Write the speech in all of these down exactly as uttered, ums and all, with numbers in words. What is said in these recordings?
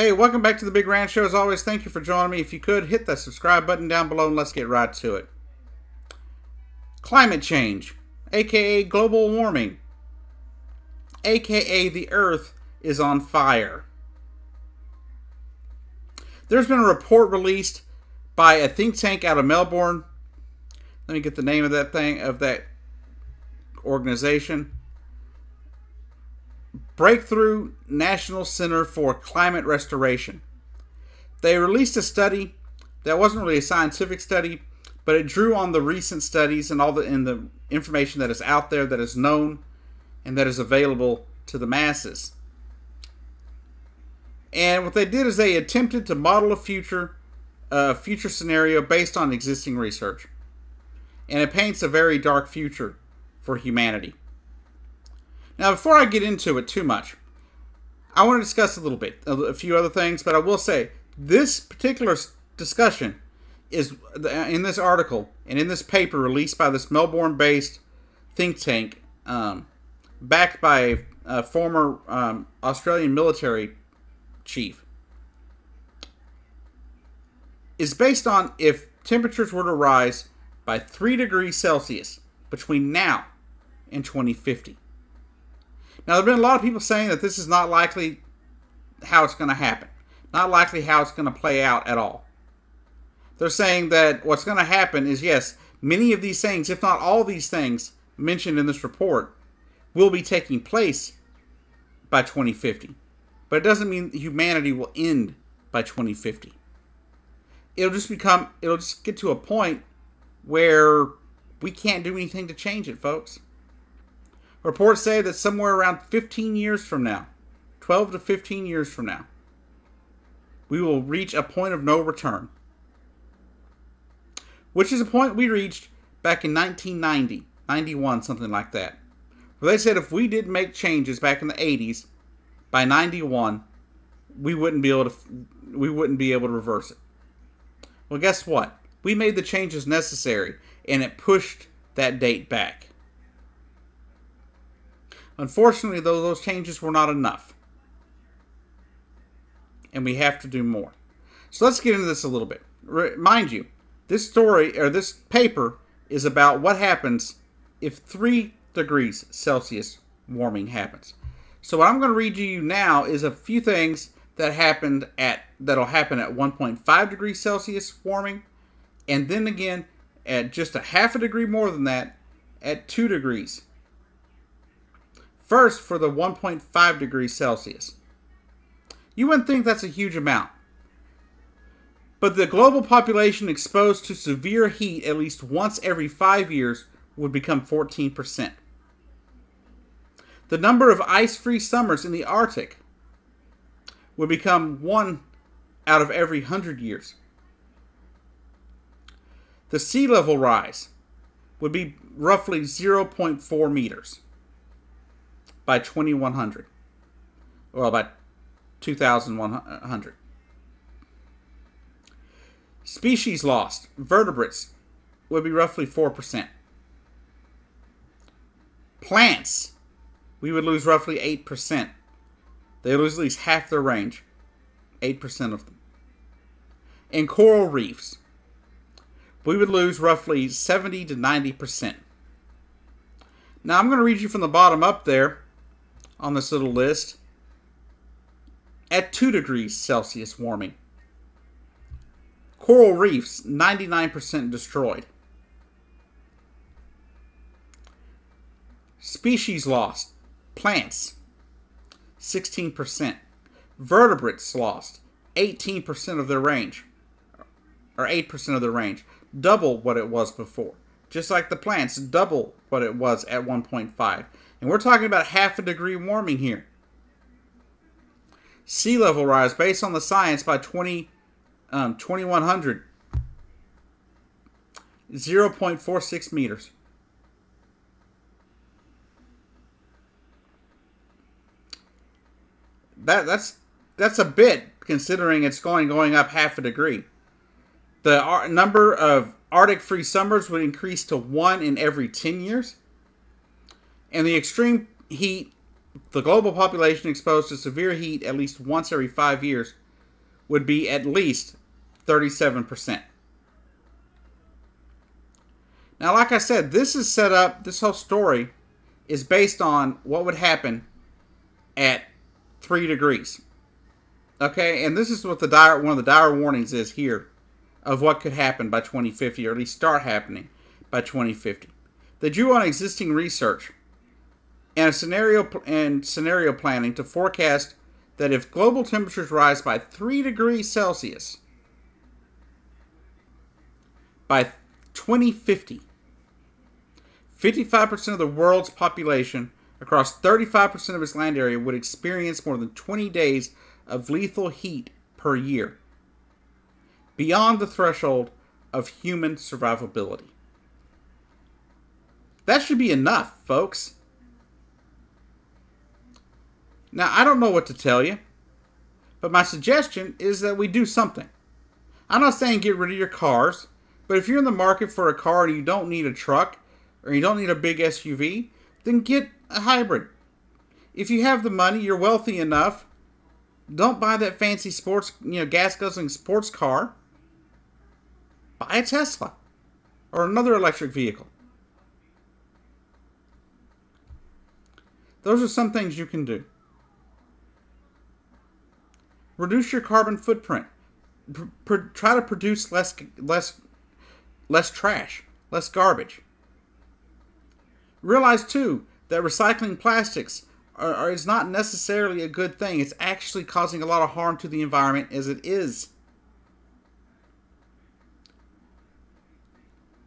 Hey, welcome back to the Big Ranch Show. As always, thank you for joining me. If you could, hit that subscribe button down below and let's get right to it. Climate change, aka global warming, aka the Earth is on fire. There's been a report released by a think tank out of Melbourne. Let me get the name of that thing, of that organization. Breakthrough National Center for Climate Restoration. They released a study that wasn't really a scientific study, but it drew on the recent studies and all the in the information that is out there, that is known and that is available to the masses. And what they did is they attempted to model a future uh, future scenario based on existing research. And it paints a very dark future for humanity. Now, before I get into it too much, I want to discuss a little bit, a few other things, but I will say this particular discussion is in this article and in this paper released by this Melbourne-based think tank, um, backed by a, a former um, Australian military chief, is based on if temperatures were to rise by three degrees Celsius between now and twenty fifty. Now, there have been a lot of people saying that this is not likely how it's going to happen. Not likely how it's going to play out at all. They're saying that what's going to happen is, yes, many of these things, if not all these things mentioned in this report, will be taking place by twenty fifty. But it doesn't mean humanity will end by twenty fifty. It'll just become, it'll just get to a point where we can't do anything to change it, folks. Reports say that somewhere around fifteen years from now, twelve to fifteen years from now, we will reach a point of no return, which is a point we reached back in nineteen ninety, ninety-one, something like that. Where they said if we didn't make changes back in the eighties, by ninety-one, we wouldn't be able to we wouldn't be able to reverse it. Well, guess what? We made the changes necessary, and it pushed that date back. Unfortunately, though, those changes were not enough. And we have to do more. So let's get into this a little bit. Mind you, this story, or this paper, is about what happens if three degrees Celsius warming happens. So what I'm going to read you now is a few things that happened at that'll happen at one point five degrees Celsius warming, and then again at just a half a degree more than that at two degrees. First, for the one point five degrees Celsius. You wouldn't think that's a huge amount. But the global population exposed to severe heat at least once every five years would become fourteen percent. The number of ice-free summers in the Arctic would become one out of every hundred years. The sea level rise would be roughly zero point four meters. By twenty-one hundred, well, by two thousand one hundred. Species lost, vertebrates, would be roughly four percent. Plants, we would lose roughly eight percent. They lose at least half their range, eight percent of them. And coral reefs, we would lose roughly seventy to ninety percent. Now, I'm going to read you from the bottom up there on this little list, at two degrees Celsius warming. Coral reefs, ninety-nine percent destroyed. Species lost, plants, sixteen percent. Vertebrates lost, eighteen percent of their range, or eight percent of their range, double what it was before. Just like the plants, double what it was at one point five. And we're talking about half a degree warming here. Sea level rise, based on the science, by twenty, um, twenty-one hundred, zero point four six meters. That, that's, that's a bit, considering it's going, going up half a degree. The ar- number of Arctic free summers would increase to one in every ten years. And the extreme heat, the global population exposed to severe heat at least once every five years, would be at least thirty-seven percent. Now, like I said, this is set up, this whole story is based on what would happen at three degrees. Okay, and this is what the dire, one of the dire warnings is here of what could happen by twenty fifty, or at least start happening by twenty fifty. They drew on existing research and a scenario and scenario planning to forecast that if global temperatures rise by three degrees Celsius by twenty fifty, fifty-five percent of the world's population across thirty-five percent of its land area would experience more than twenty days of lethal heat per year, beyond the threshold of human survivability. That should be enough, folks. Now, I don't know what to tell you, but my suggestion is that we do something. I'm not saying get rid of your cars, but if you're in the market for a car and you don't need a truck, or you don't need a big S U V, then get a hybrid. If you have the money, you're wealthy enough, don't buy that fancy sports, you know, gas-guzzling sports car. Buy a Tesla or another electric vehicle. Those are some things you can do. Reduce your carbon footprint. Pr pr try to produce less, less, less trash, less garbage. Realize too that recycling plastics Or, or is not necessarily a good thing. It's actually causing a lot of harm to the environment as it is.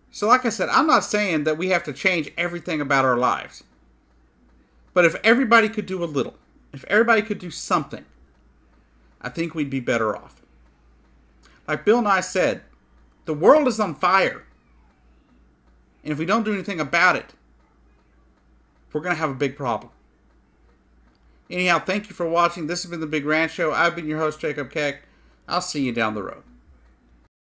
So like I said, I'm not saying that we have to change everything about our lives. But if everybody could do a little, if everybody could do something, I think we'd be better off. Like Bill Nye said, the world is on fire. And if we don't do anything about it, we're going to have a big problem. Anyhow, thank you for watching. This has been The Big Rant Show. I've been your host, Jacob Keck. I'll see you down the road.